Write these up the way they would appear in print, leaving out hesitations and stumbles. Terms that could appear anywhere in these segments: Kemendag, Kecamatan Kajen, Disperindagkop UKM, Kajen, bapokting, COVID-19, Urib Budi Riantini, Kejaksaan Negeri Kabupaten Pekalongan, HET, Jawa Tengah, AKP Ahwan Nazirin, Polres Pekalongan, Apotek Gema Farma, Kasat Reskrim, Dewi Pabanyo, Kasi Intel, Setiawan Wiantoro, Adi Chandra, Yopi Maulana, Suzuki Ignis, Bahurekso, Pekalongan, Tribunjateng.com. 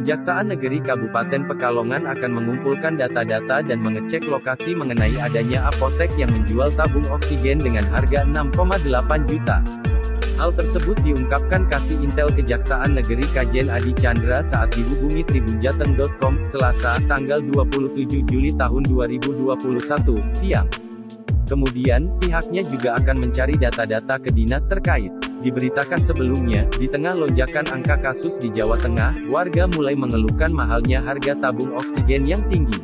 Kejaksaan Negeri Kabupaten Pekalongan akan mengumpulkan data-data dan mengecek lokasi mengenai adanya apotek yang menjual tabung oksigen dengan harga 6,8 juta. Hal tersebut diungkapkan Kasi Intel Kejaksaan Negeri Kajen Adi Chandra saat dihubungi Tribunjateng.com, Selasa, tanggal 27 Juli tahun 2021, siang. Kemudian, pihaknya juga akan mencari data-data ke dinas terkait. Diberitakan sebelumnya, di tengah lonjakan angka kasus di Jawa Tengah, warga mulai mengeluhkan mahalnya harga tabung oksigen yang tinggi.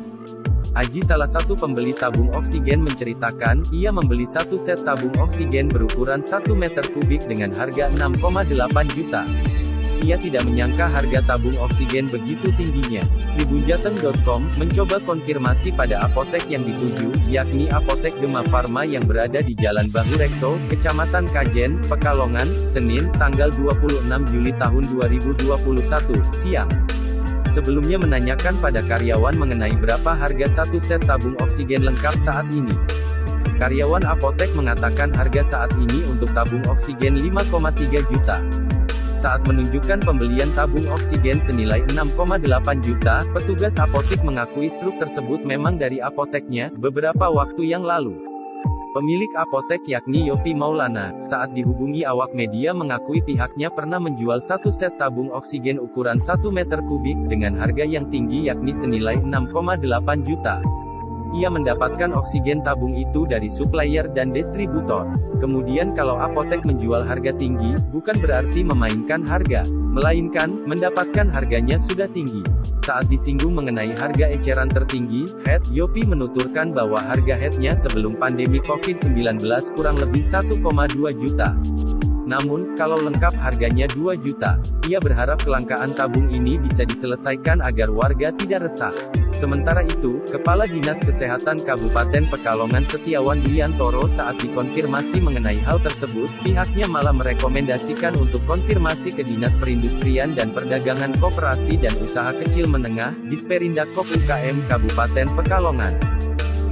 Aji, salah satu pembeli tabung oksigen, menceritakan, ia membeli satu set tabung oksigen berukuran 1 meter kubik dengan harga 6,8 juta. Ia tidak menyangka harga tabung oksigen begitu tingginya. Tribunjateng.com mencoba konfirmasi pada apotek yang dituju, yakni Apotek Gema Farma yang berada di Jalan Bahurekso, Kecamatan Kajen, Pekalongan, Senin, tanggal 26 Juli tahun 2021, siang. Sebelumnya menanyakan pada karyawan mengenai berapa harga satu set tabung oksigen lengkap saat ini. Karyawan apotek mengatakan harga saat ini untuk tabung oksigen 5,3 juta. Saat menunjukkan pembelian tabung oksigen senilai 6,8 juta, petugas apotek mengakui struk tersebut memang dari apoteknya, beberapa waktu yang lalu. Pemilik apotek yakni Yopi Maulana, saat dihubungi awak media mengakui pihaknya pernah menjual satu set tabung oksigen ukuran 1 meter kubik, dengan harga yang tinggi yakni senilai 6,8 juta. Ia mendapatkan oksigen tabung itu dari supplier dan distributor. Kemudian kalau apotek menjual harga tinggi, bukan berarti memainkan harga, melainkan mendapatkan harganya sudah tinggi. Saat disinggung mengenai harga eceran tertinggi, HET, Yopi menuturkan bahwa harga HET-nya sebelum pandemi COVID-19 kurang lebih 1,2 juta. Namun, kalau lengkap harganya 2 juta, ia berharap kelangkaan tabung ini bisa diselesaikan agar warga tidak resah. Sementara itu, Kepala Dinas Kesehatan Kabupaten Pekalongan Setiawan Wiantoro saat dikonfirmasi mengenai hal tersebut, pihaknya malah merekomendasikan untuk konfirmasi ke Dinas Perindustrian dan Perdagangan Koperasi dan Usaha Kecil Menengah, Disperindagkop UKM Kabupaten Pekalongan.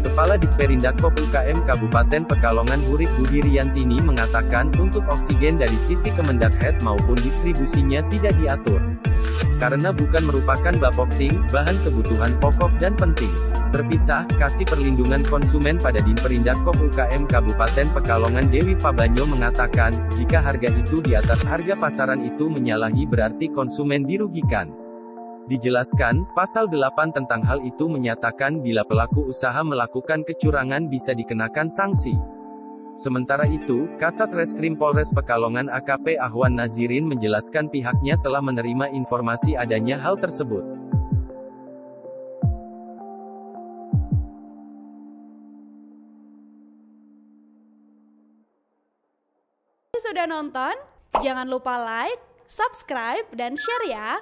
Kepala Disperindagkop UKM Kabupaten Pekalongan Urib Budi Riantini mengatakan, untuk oksigen dari sisi Kemendag HET maupun distribusinya tidak diatur. Karena bukan merupakan bapokting, bahan kebutuhan pokok dan penting. Terpisah, Kasih Perlindungan Konsumen pada Disperindagkop UKM Kabupaten Pekalongan Dewi Pabanyo mengatakan, jika harga itu di atas harga pasaran itu menyalahi berarti konsumen dirugikan. Dijelaskan, pasal 8 tentang hal itu menyatakan bila pelaku usaha melakukan kecurangan bisa dikenakan sanksi. Sementara itu, Kasat Reskrim Polres Pekalongan AKP Ahwan Nazirin menjelaskan pihaknya telah menerima informasi adanya hal tersebut. Sudah nonton? Jangan lupa like, subscribe, dan share ya!